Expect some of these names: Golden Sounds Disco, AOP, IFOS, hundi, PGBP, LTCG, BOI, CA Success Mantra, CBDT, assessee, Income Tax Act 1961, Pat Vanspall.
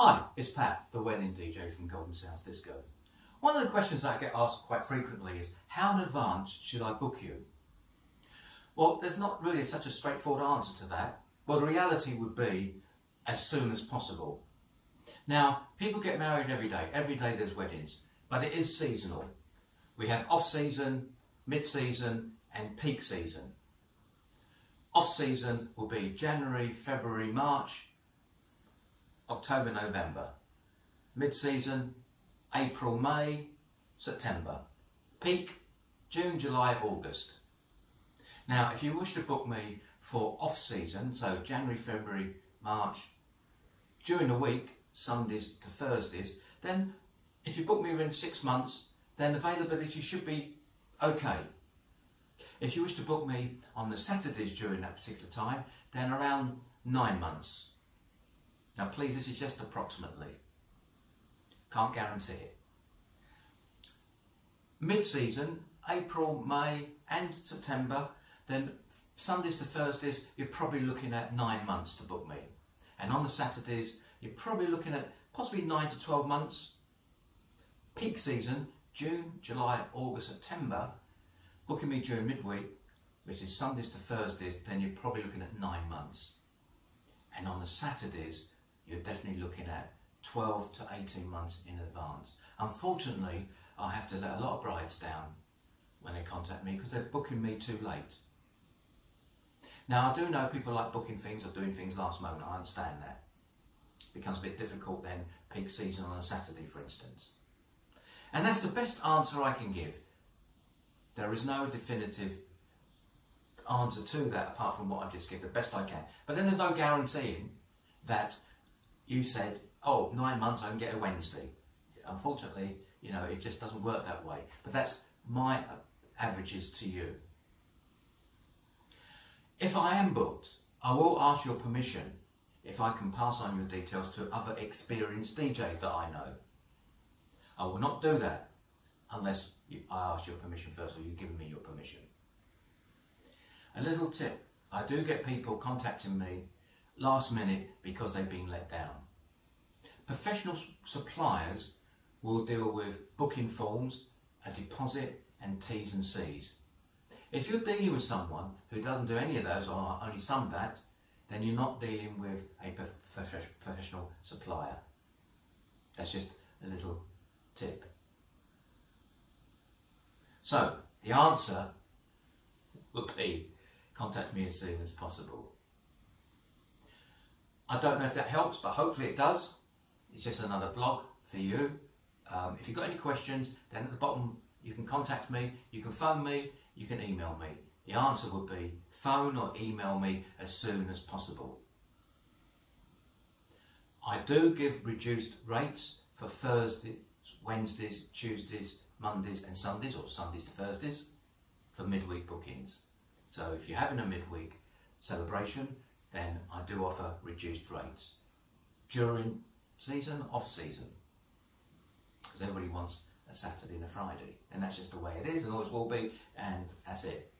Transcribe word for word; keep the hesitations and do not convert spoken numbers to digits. Hi, it's Pat, the wedding D J from Golden Sounds Disco. One of the questions that I get asked quite frequently is, how in advance should I book you? Well, there's not really such a straightforward answer to that. Well, the reality would be as soon as possible. Now, people get married every day. Every day there's weddings, but it is seasonal. We have off-season, mid-season and peak season. Off-season will be January, February, March, October, November. Mid-season, April, May, September. Peak, June, July, August. Now, if you wish to book me for off-season, so January, February, March, during the week, Sundays to Thursdays, then if you book me within six months, then availability should be okay. If you wish to book me on the Saturdays during that particular time, then around nine months. Now please, this is just approximately. Can't guarantee it. Mid-season, April, May and September, then Sundays to Thursdays, you're probably looking at nine months to book me. And on the Saturdays, you're probably looking at possibly nine to twelve months. Peak season, June, July, August, September, booking me during midweek, which is Sundays to Thursdays, then you're probably looking at nine months. And on the Saturdays, you're definitely looking at twelve to eighteen months in advance. Unfortunately, I have to let a lot of brides down when they contact me because they're booking me too late. Now, I do know people like booking things or doing things last moment. I understand that. It becomes a bit difficult then, peak season on a Saturday, for instance. And that's the best answer I can give. There is no definitive answer to that apart from what I've just given, the best I can. But then there's no guaranteeing that you said, oh, nine months I can get a Wednesday. Unfortunately, you know, it just doesn't work that way. But that's my averages to you. If I am booked, I will ask your permission if I can pass on your details to other experienced D Js that I know. I will not do that unless you, I ask your permission first or you've given me your permission. A little tip, I do get people contacting me last minute because they've been let down. Professional suppliers will deal with booking forms, a deposit and T's and C's. If you're dealing with someone who doesn't do any of those or only some that, then you're not dealing with a professional supplier. That's just a little tip. So, the answer would be contact me as soon as possible. I don't know if that helps, but hopefully it does. It's just another blog for you. Um, if you've got any questions, then at the bottom you can contact me, you can phone me, you can email me. The answer would be phone or email me as soon as possible. I do give reduced rates for Thursdays, Wednesdays, Tuesdays, Mondays and Sundays, or Sundays to Thursdays, for midweek bookings. So if you're having a midweek celebration, then I do offer reduced rates during season, off season, because everybody wants a Saturday and a Friday, and that's just the way it is and always will be, and that's it.